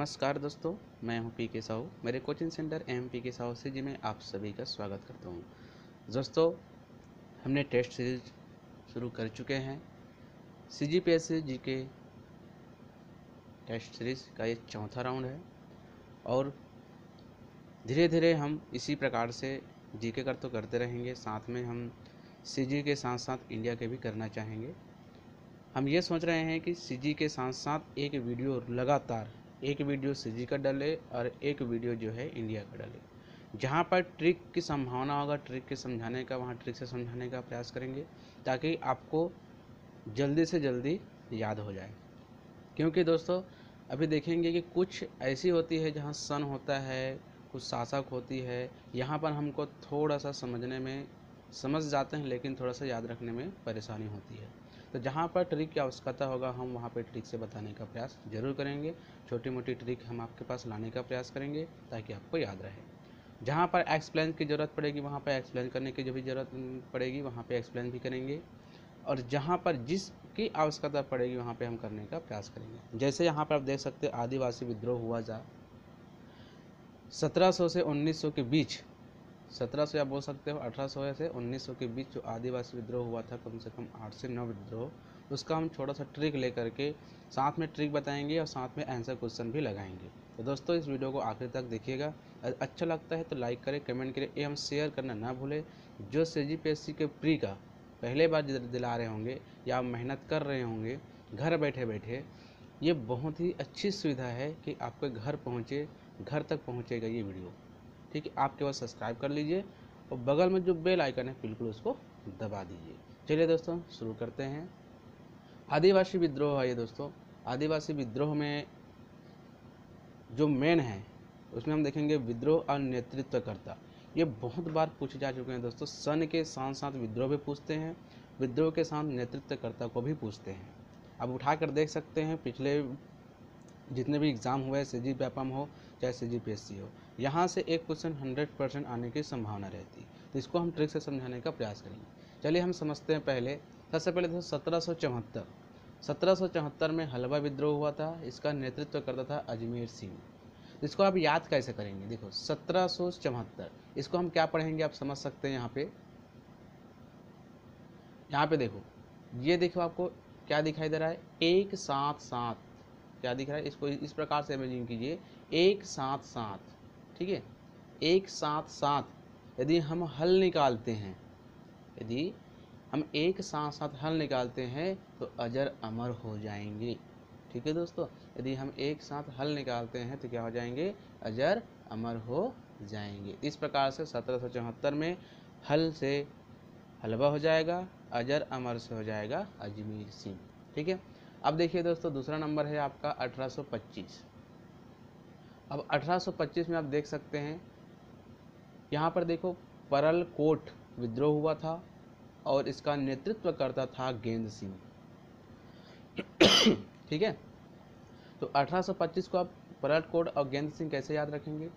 नमस्कार दोस्तों, मैं हूं पी के साहू। मेरे कोचिंग सेंटर MPK साहू से जी मैं आप सभी का स्वागत करता हूं। दोस्तों, हमने टेस्ट सीरीज शुरू कर चुके हैं। CGPS जीके टेस्ट सीरीज का ये चौथा राउंड है और धीरे धीरे हम इसी प्रकार से जीके कर तो करते रहेंगे, साथ में हम CG के साथ साथ इंडिया के भी करना चाहेंगे। हम ये सोच रहे हैं कि CG के साथ साथ एक वीडियो लगातार, एक वीडियो CG का डाले और एक वीडियो जो है इंडिया का डाले। जहाँ पर ट्रिक की संभावना होगा, ट्रिक के समझाने का, वहाँ ट्रिक से समझाने का प्रयास करेंगे ताकि आपको जल्दी से जल्दी याद हो जाए। क्योंकि दोस्तों अभी देखेंगे कि कुछ ऐसी होती है जहाँ सन होता है, कुछ शासक होती है, यहाँ पर हमको थोड़ा सा समझने में समझ जाते हैं लेकिन थोड़ा सा याद रखने में परेशानी होती है। तो जहाँ पर ट्रिक की आवश्यकता होगा हम वहाँ पर ट्रिक से बताने का प्रयास जरूर करेंगे। छोटी मोटी ट्रिक हम आपके पास लाने का प्रयास करेंगे ताकि आपको याद रहे। जहाँ पर एक्सप्लेन की ज़रूरत पड़ेगी वहाँ पर एक्सप्लेन करने की जो भी ज़रूरत पड़ेगी वहाँ पर एक्सप्लेन भी करेंगे और जहाँ पर जिसकी आवश्यकता पड़ेगी वहाँ पर हम करने का प्रयास करेंगे। जैसे यहाँ पर आप देख सकते हैं आदिवासी विद्रोह हुआ जा 1700 से 1900 के बीच, 1700 या बोल सकते हो 1800 से 1900 के बीच जो आदिवासी विद्रोह हुआ था, कम से कम 8 से 9 विद्रोह, उसका हम छोटा सा ट्रिक लेकर के साथ में ट्रिक बताएंगे और साथ में आंसर क्वेश्चन भी लगाएंगे। तो दोस्तों इस वीडियो को आखिर तक देखिएगा। अच्छा लगता है तो लाइक करें, कमेंट करें एवं शेयर करना ना भूलें। जो CGPSC के प्री का पहले बार दिला रहे होंगे या मेहनत कर रहे होंगे घर बैठे बैठे, ये बहुत ही अच्छी सुविधा है कि आपके घर तक पहुँचेगा ये वीडियो। ठीक है, आप केवल सब्सक्राइब कर लीजिए और बगल में जो बेल आइकन है बिल्कुल उसको दबा दीजिए। चलिए दोस्तों शुरू करते हैं। आदिवासी विद्रोह है ये दोस्तों। आदिवासी विद्रोह में जो मेन है उसमें हम देखेंगे विद्रोह और नेतृत्वकर्ता। ये बहुत बार पूछे जा चुके हैं दोस्तों। सन के साथ साथ विद्रोह भी पूछते हैं, विद्रोह के साथ नेतृत्वकर्ता को भी पूछते हैं। आप उठा कर देख सकते हैं पिछले जितने भी एग्ज़ाम हुए, CGPAPAM हो चाहे CGPSC हो, यहाँ से एक क्वेश्चन 100% आने की संभावना रहती है। तो इसको हम ट्रिक से समझाने का प्रयास करेंगे। चलिए हम समझते हैं। पहले सबसे पहले दोस्तों 1774 में हलवा विद्रोह हुआ था। इसका नेतृत्व करता था अजमेर सिंह। इसको आप याद कैसे करेंगे? देखो 1774, इसको हम क्या पढ़ेंगे आप समझ सकते हैं। यहाँ पे देखो, ये देखो आपको क्या दिखाई दे रहा है, 177 क्या दिख रहा है। इसको इस प्रकार से इमेजिन कीजिए, 177, ठीक है, 177। यदि हम हल निकालते हैं, यदि हम 177 हल निकालते हैं तो अजर अमर हो जाएंगे। ठीक है दोस्तों, यदि हम 177 हल निकालते हैं तो क्या हो जाएंगे, अजर अमर हो जाएंगे। इस प्रकार से 1774 में हल से हलवा हो जाएगा, अजर अमर से हो जाएगा अजमेर सिंह। ठीक है, अब देखिए दोस्तों दूसरा नंबर है आपका 1825। अब 1825 में आप देख सकते हैं, यहाँ पर देखो परल कोट विद्रोह हुआ था और इसका नेतृत्व करता था गेंद सिंह। ठीक है, तो 1825 को आप परल कोट और गेंद सिंह कैसे याद रखेंगे?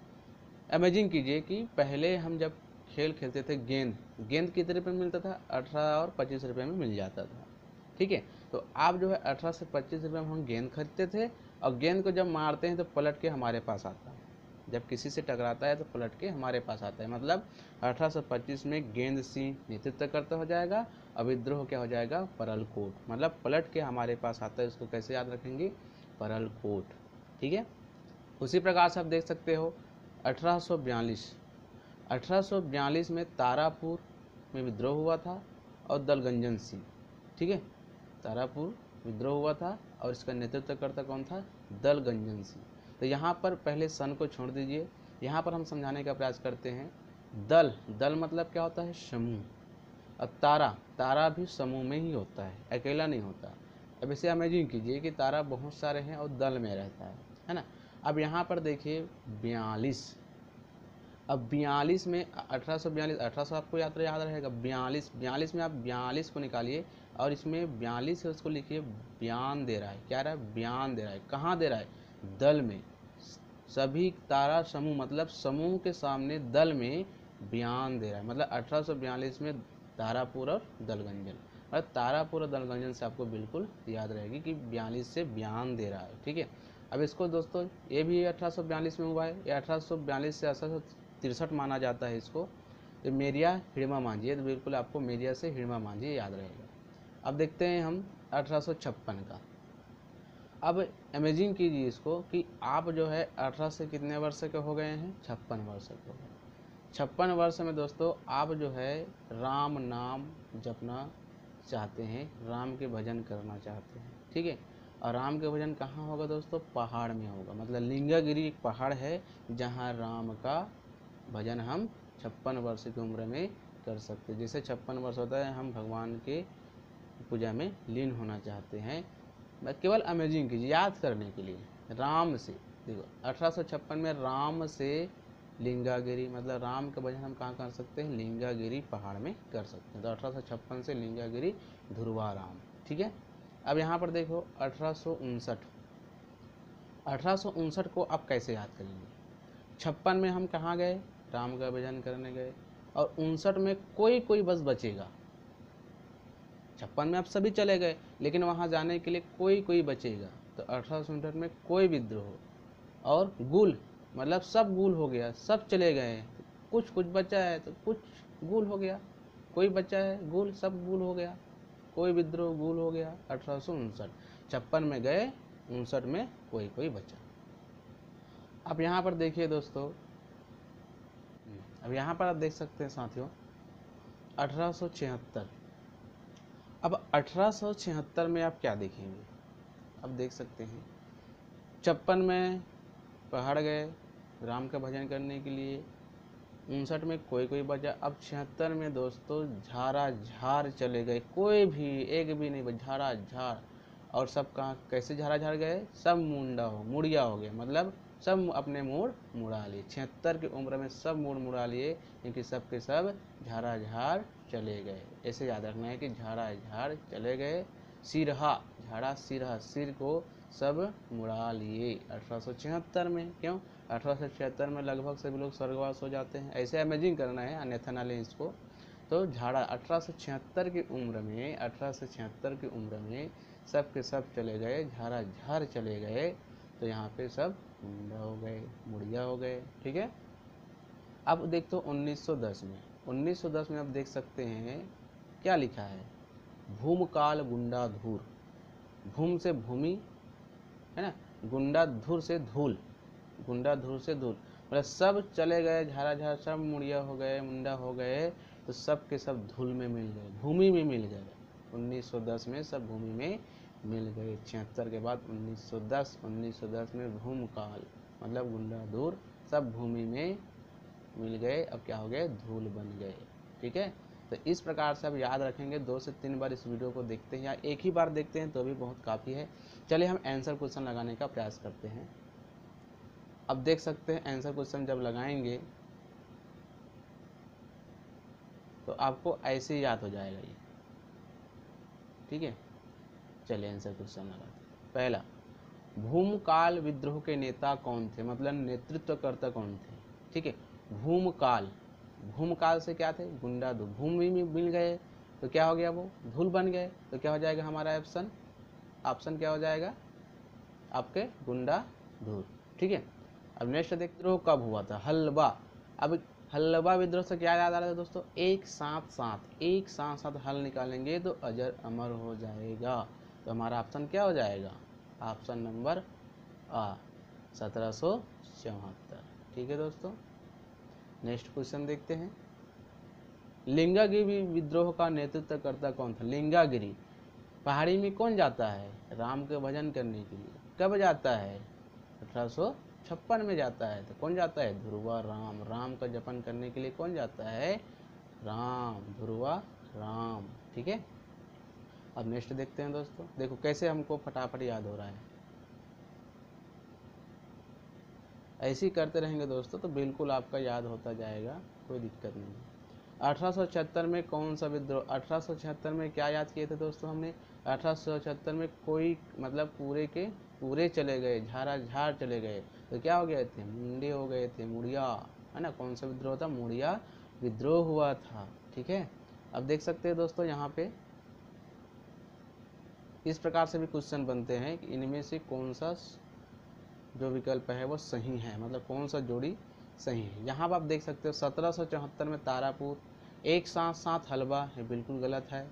इमेजिन कीजिए कि पहले हम जब खेल खेलते थे गेंद कितने रुपये में मिलता था, 18 और 25 रुपये में मिल जाता था। ठीक है, तो आप जो है 18 से 25 रुपये में हम गेंद खरीदते थे और गेंद को जब मारते हैं तो पलट के हमारे पास आता है, जब किसी से टकराता है तो पलट के हमारे पास आता है। मतलब 1825 में गेंद सिंह नेतृत्वकर्ता हो जाएगा और विद्रोह क्या हो जाएगा, परलकोट, मतलब पलट के हमारे पास आता है। उसको कैसे याद रखेंगे, परलकोट। ठीक है, उसी प्रकार से आप देख सकते हो 1842 में तारापुर में विद्रोह हुआ था और दलगंजन सिंह। ठीक है, तारापुर विद्रोह हुआ था और इसका नेतृत्वकर्ता कौन था, दलगंजन सिंह। तो यहाँ पर पहले सन को छोड़ दीजिए, यहाँ पर हम समझाने का प्रयास करते हैं दल मतलब क्या होता है, समूह, और तारा भी समूह में ही होता है, अकेला नहीं होता। अब इसे इमेजिन कीजिए कि तारा बहुत सारे हैं और दल में रहता है ना। अब यहाँ पर देखिए 42। अब 42 में 1842, 1800 आपको याद रहेगा, 42 में आप 42 को निकालिए और इसमें 42 से उसको लिखिए बयान दे रहा है, क्या रहा है, बयान दे रहा है, कहाँ दे रहा है, दल में। सभी तारा समूह मतलब समूह के सामने दल में बयान दे रहा है। मतलब 1842 में तारापुर और दलगंजन, मतलब तारापुर और दलगंजन से आपको बिल्कुल याद रहेगी कि 42 से बयान दे रहा है। ठीक है, अब इसको दोस्तों ये भी 1842 में हुआ है, ये 1842 से 1863 माना जाता है इसको। ये मेरिया हिड़मा मांझी है, तो बिल्कुल आपको मेरिया से हिड़मा मांझी याद रहेगा। अब देखते हैं हम 1856 का। अब इमेजिन कीजिए इसको कि आप जो है 18 से कितने वर्ष के हो गए हैं, 56 वर्ष के हो गए। 56 वर्ष में दोस्तों आप जो है राम नाम जपना चाहते हैं, राम के भजन करना चाहते हैं, ठीक है। और राम के भजन कहाँ होगा दोस्तों, पहाड़ में होगा। मतलब लिंगागिरी एक पहाड़ है जहाँ राम का भजन हम 56 वर्ष की उम्र में कर सकते हैं। जैसे 56 वर्ष होता है, हम भगवान के पूजा में लीन होना चाहते हैं। केवल अमेजिंग कीजिए याद करने के लिए। राम से देखो 1856 में राम से लिंगागिरी, मतलब राम का भजन हम कहाँ कर सकते हैं, लिंगागिरी पहाड़ में कर सकते हैं। तो 1856 से लिंगागिरी ध्रुवा राम, ठीक है। अब यहाँ पर देखो 1859 को आप कैसे याद करेंगे। 56 में हम कहाँ गए, राम का भजन करने गए, और 59 में कोई कोई बस बचेगा। 56 में आप सभी चले गए, लेकिन वहाँ जाने के लिए कोई कोई बचेगा। तो 1859 में कोई विद्रोह और गुल, मतलब सब गुल हो गया, सब चले गए, कुछ कुछ बचा है तो कुछ गुल हो गया, कोई बचा है गुल, सब गुल हो गया, कोई विद्रोह गुल हो गया। 1859 56 में गए, 59 में कोई कोई बचा। अब यहाँ पर देखिए दोस्तों, अब यहाँ पर आप देख सकते हैं साथियों 1876। अब 1876 में आप क्या देखेंगे, अब देख सकते हैं 56 में पहाड़ गए राम का भजन करने के लिए, 59 में कोई कोई बचा। अब 76 में दोस्तों झारा झार चले गए, कोई भी एक भी नहीं बचा, झारा झार। और सब कहाँ कैसे झारा झार गए, सब मुड़िया हो गए, मतलब सब अपने मोड़ मुड़ा लिए। 76 की उम्र में सब मोड़ मुड़ा लिए, क्योंकि सब के सब झारा झार चले गए। ऐसे याद रखना है कि झारा झार चले गए। सिरहा झाड़ा सिरहा, सिर को सब मुड़ा लिए 1876 में। क्यों 1876 में लगभग सभी लोग स्वर्गवास हो जाते हैं, ऐसे इमेजिन करना है, अन्यथा ना लें इसको। तो झाड़ा 1876 की उम्र में, 1876 की उम्र में सब के सब चले गए, झाड़ा झार चले गए, तो यहाँ पे सब मुंडा हो गए, मुड़िया हो गए, ठीक है। अब देख तो 1910 में, 1910 में आप देख सकते हैं क्या लिखा है, भूमकाल गुंडाधूर। भूम से भूमि है ना, गुंडाधुर से धूल, गुंडाधुर से धूल, मतलब सब चले गए, झारा झार सब मुड़िया हो गए, मुंडा हो गए, तो सब के सब धूल में मिल गए, भूमि में मिल गए। 1910 में सब भूमि में मिल गए। 76 के बाद 1910 में भूमकाल मतलब गुंडाधुर, सब भूमि में मिल गए, अब क्या हो गए, धूल बन गए, ठीक है। तो इस प्रकार से आप याद रखेंगे। 2 से 3 बार इस वीडियो को देखते हैं या एक ही बार देखते हैं तो भी बहुत काफ़ी है। चलिए हम आंसर क्वेश्चन लगाने का प्रयास करते हैं। अब देख सकते हैं आंसर क्वेश्चन जब लगाएंगे तो आपको ऐसे ही याद हो जाएगा ये, ठीक है। चलिए आंसर क्वेश्चन लगाते हैं। पहला, भूमकाल विद्रोह के नेता कौन थे, मतलब नेतृत्वकर्ता कौन थे, ठीक है। भूमकाल, भूमकाल से क्या थे, गुंडाधुर, भूमि में मिल गए तो क्या हो गया, वो धूल बन गए, तो क्या हो जाएगा हमारा ऑप्शन, ऑप्शन क्या हो जाएगा आपके, गुंडाधुर, ठीक है। अब नेक्स्ट विद्रोह कब हुआ था, हल्बा। अब हल्बा विद्रोह से क्या याद आ रहा है दोस्तों, एक साथ हल निकालेंगे तो अजर अमर हो जाएगा। तो हमारा ऑप्शन क्या हो जाएगा, ऑप्शन नंबर आ 1774, ठीक है दोस्तों। नेक्स्ट क्वेश्चन देखते हैं, लिंगागिरी विद्रोह का नेतृत्वकर्ता कौन था। लिंगागिरी पहाड़ी में कौन जाता है, राम के भजन करने के लिए, कब जाता है, 1856 में जाता है। तो कौन जाता है, ध्रुवा राम, राम का जपन करने के लिए कौन जाता है, राम, ध्रुवा राम, ठीक है। अब नेक्स्ट देखते हैं दोस्तों, देखो कैसे हमको फटाफट याद हो रहा है, ऐसे ही करते रहेंगे दोस्तों तो बिल्कुल आपका याद होता जाएगा, कोई दिक्कत नहीं। 1876 में कौन सा विद्रोह, 1876 में क्या याद किए थे दोस्तों हमने, 1876 में कोई मतलब पूरे के पूरे चले गए, झारा झार चले गए, तो क्या हो गए थे, मुंडे हो गए थे, मुड़िया, है ना। कौन सा विद्रोह था, मुड़िया विद्रोह हुआ था, ठीक है। अब देख सकते हैं दोस्तों यहाँ पे इस प्रकार से भी क्वेश्चन बनते हैं कि इनमें से कौन सा जो विकल्प है वो सही है, मतलब कौन सा जोड़ी सही है। यहाँ पर आप देख सकते हो 1774 में तारापुर एक साथ साथ हलवा, ये बिल्कुल गलत है।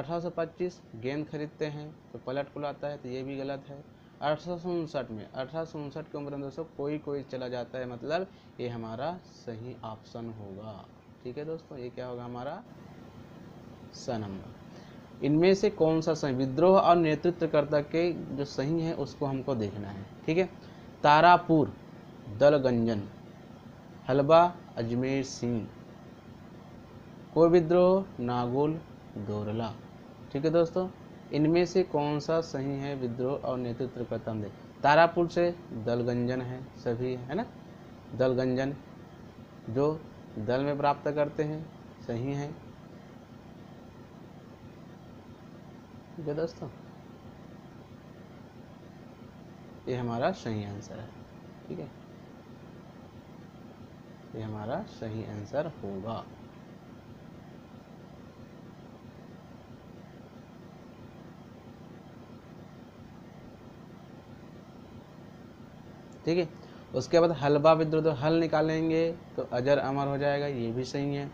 1825 गेंद खरीदते हैं तो पलट को लाता है, तो ये भी गलत है। 1859 में 1859 की उम्र में दोस्तों कोई चला जाता है, मतलब ये हमारा सही ऑप्शन होगा। ठीक है दोस्तों, ये क्या होगा हमारा स नंबर। इनमें से कौन सा सही, विद्रोह और नेतृत्वकर्ता के जो सही है उसको हमको देखना है। ठीक है, तारापुर, दलगंजन, हलवा अजमेर सिंह, कोई विद्रोह नागुल दोरला। ठीक है दोस्तों, इनमें से कौन सा सही है, विद्रोह और नेतृत्वकर्ता में। तारापुर से दलगंजन है सभी, है ना, दलगंजन जो दल में प्राप्त करते हैं सही है। ठीक है दोस्तों, ये हमारा सही आंसर है। ठीक है, ये हमारा सही आंसर होगा। ठीक है, उसके बाद हलवा विद्रोह, तो हल निकालेंगे तो अजर अमर हो जाएगा, ये भी सही है।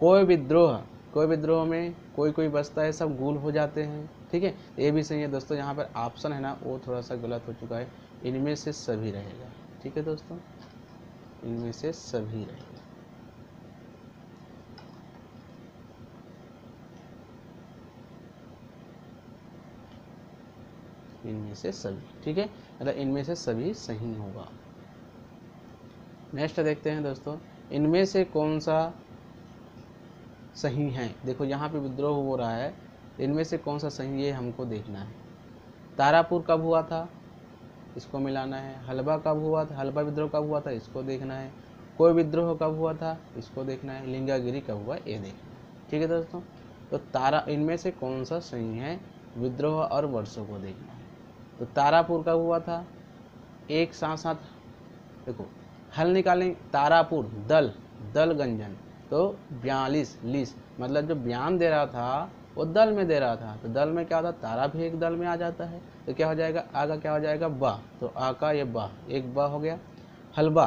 कोई विद्रोह, कोई विद्रोह में कोई बसता है, सब गुल हो जाते हैं। ठीक है, ये भी सही है दोस्तों। यहाँ पर ऑप्शन है ना वो थोड़ा सा गलत हो चुका है, इनमें से सभी रहेगा। ठीक है दोस्तों, इनमें से सभी रहेगा। इनमें से सभी, ठीक है, मतलब इनमें से सभी सही होगा। नेक्स्ट देखते हैं दोस्तों, इनमें से कौन सा सही है। देखो यहाँ पे विद्रोह हो रहा है, इनमें से कौन सा सही है हमको देखना है। तारापुर कब हुआ था इसको मिलाना है, हलवा कब हुआ था, हलवा विद्रोह कब हुआ था इसको देखना है, कोई विद्रोह कब हुआ था इसको देखना है, लिंगागिरी कब हुआ ये देखना है। ठीक है दोस्तों, तो इनमें से कौन सा सही है, विद्रोह और वर्षों को देखना है। तो तारापुर कब हुआ था, एक साथ साथ देखो हल निकालें, तारापुर, दल, दलगंजन, तो 42 लीस, मतलब जो बयान दे रहा था वो दल में दे रहा था, तो दल में क्या होता, तारा भी एक दल में आ जाता है, तो क्या हो जाएगा, आ का क्या हो जाएगा, बा, तो आ का ये बा, एक बा हो गया। हलवा,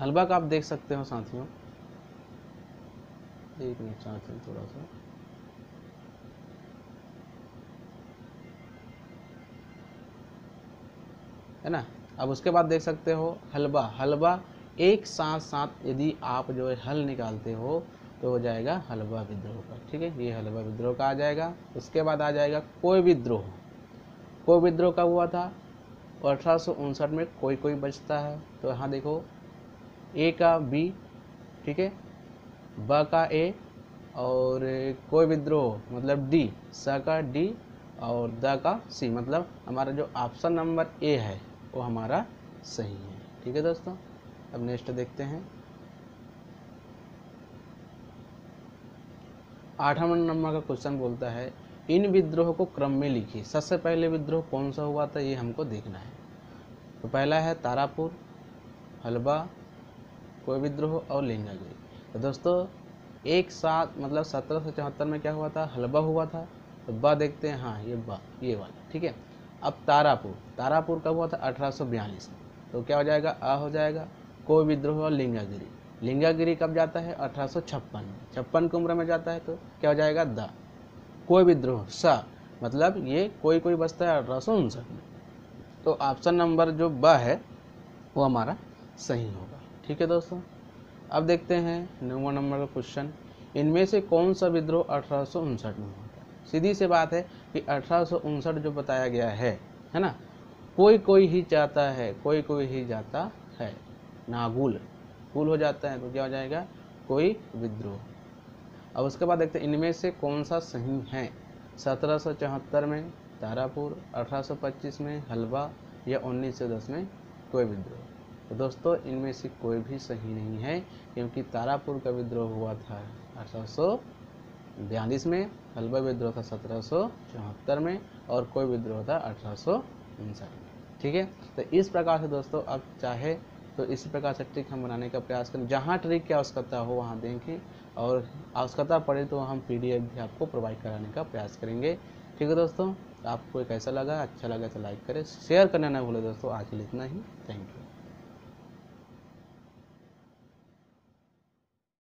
हलवा का आप देख सकते हो साथियों, एक मिनट साथियों थोड़ा सा, है ना। अब उसके बाद देख सकते हो हलवा, हलवा एक साथ साथ यदि आप जो है हल निकालते हो तो हो जाएगा हलवा विद्रोह का। ठीक है, ये हलवा विद्रोह का आ जाएगा। उसके बाद आ जाएगा कोई विद्रोह, कोई विद्रोह का हुआ था 1859 में, कोई बचता है, तो यहाँ देखो ए का बी, ठीक है, ब का ए, और कोई विद्रोह मतलब डी, स का डी, और द का सी, मतलब हमारा जो ऑप्शन नंबर ए है वो हमारा सही है। ठीक है दोस्तों, अब नेक्स्ट देखते हैं 8वां नंबर का क्वेश्चन बोलता है, इन विद्रोह को क्रम में लिखिए। सबसे पहले विद्रोह कौन सा हुआ था ये हमको देखना है। तो पहला है तारापुर, हलवा, कोई विद्रोह और लिंगागिरी। तो दोस्तों एक साथ मतलब 1774 में क्या हुआ था, हलवा हुआ था, तो बा देखते हैं, हाँ ये बा, ये वाला। ठीक है, अब तारापुर, तारापुर कब हुआ था 1842 में, तो क्या हो जाएगा, आ हो जाएगा। कोई विद्रोह और लिंगागिरी, लिंगागिरी कब जाता है 1856 में, 56 की उम्र में जाता है, तो क्या हो जाएगा, द। कोई विद्रोह, सा, मतलब ये कोई बसता है 1859 में, तो ऑप्शन नंबर जो ब है वो हमारा सही होगा। ठीक है दोस्तों, अब देखते हैं 9वां नंबर का क्वेश्चन, इनमें से कौन सा विद्रोह 1859 में हुआ। सीधी से बात है कि 1859 जो बताया गया है ना, कोई ही जाता है, कोई ही जाता है, नागुल, गुल हो जाता है, तो क्या हो जाएगा, कोई विद्रोह। अब उसके बाद देखते हैं इनमें से कौन सा सही है। 1774 में तारापुर, 1825 में हलवा, या 1910 में कोई विद्रोह। तो दोस्तों इनमें से कोई भी सही नहीं है, क्योंकि तारापुर का विद्रोह हुआ था 1842 में, हलवा विद्रोह था 1774 में, और कोई विद्रोह था 1859 में। ठीक है, तो इस प्रकार से दोस्तों आप चाहे तो इसी प्रकार से ट्रिक हम बनाने का प्रयास करें, जहाँ ट्रिक की आवश्यकता हो वहाँ देखें, और आवश्यकता पड़े तो हम PDF भी आपको प्रोवाइड कराने का प्रयास करेंगे। ठीक है दोस्तों। आपको कैसा लगा, अच्छा लगा तो लाइक करें, शेयर करना ना भूलें दोस्तों। आज के लिए इतना ही, थैंक यू।